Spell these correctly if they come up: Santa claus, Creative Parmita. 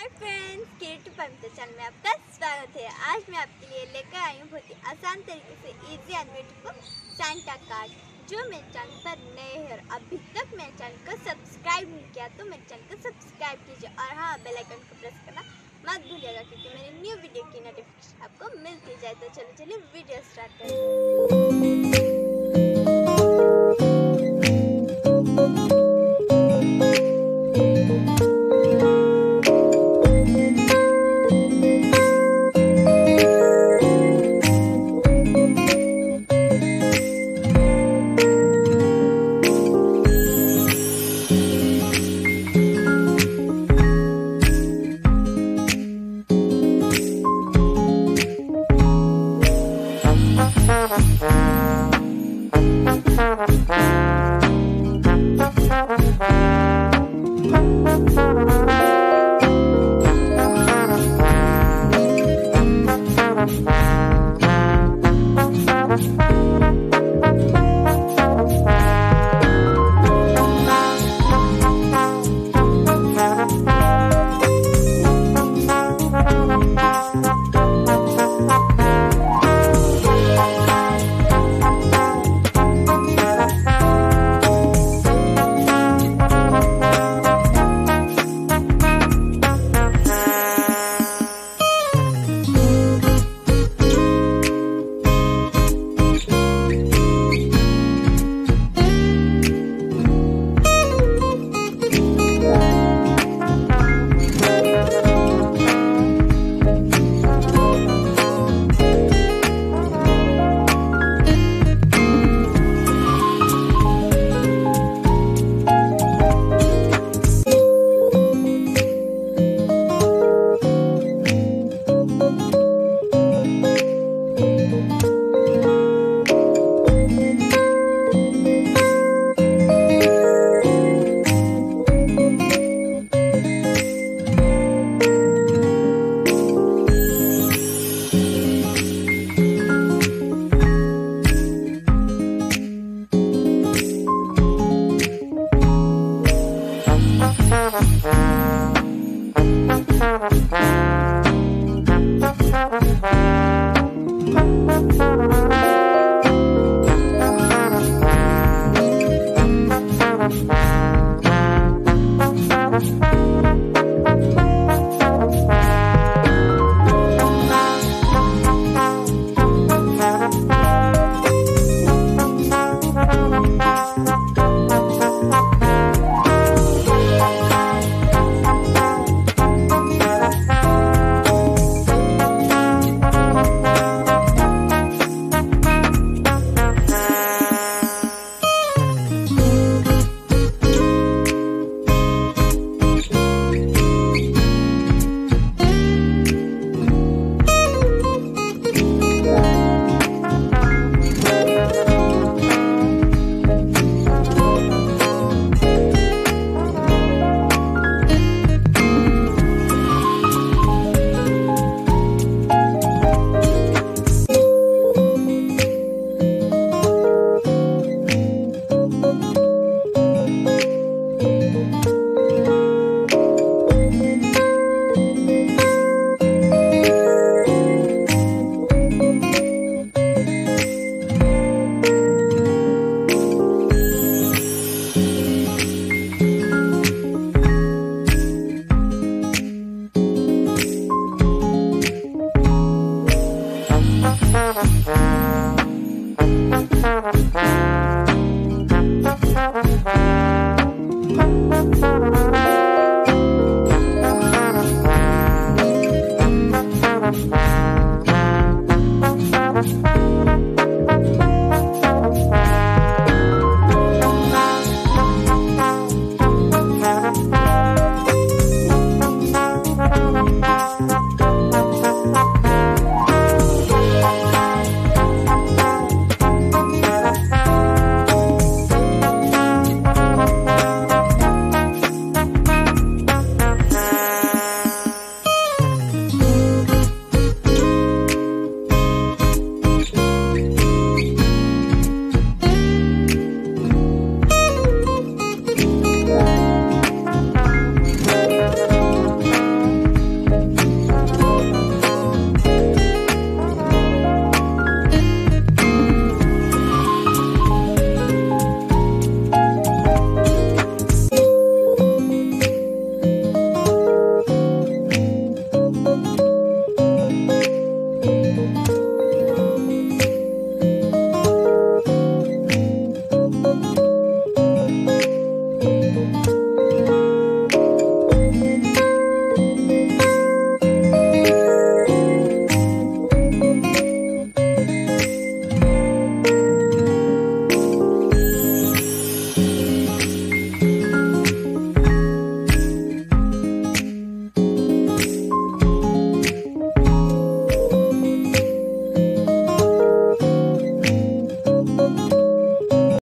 हाय friends, creative Paramita channel में आपका स्वागत है। आज मैं आपके लिए लेकर आई हूँ बहुत ही आसान तरीके से इजी एनिमेटिव सांता कार्ड। जो मेरे चैनल पर नए हैं और अभी तक मेरे चैनल को सब्सक्राइब नहीं किया तो मेरे चैनल को सब्सक्राइब कीजिए और हाँ, बेल आइकन को प्रेस करना मत भूलिएगा क्योंकि मेरे न्यू वीडियो की नोटिफिकेशन आपको मिलती जाए। तो चलिए वीडियो स्टार्ट करें।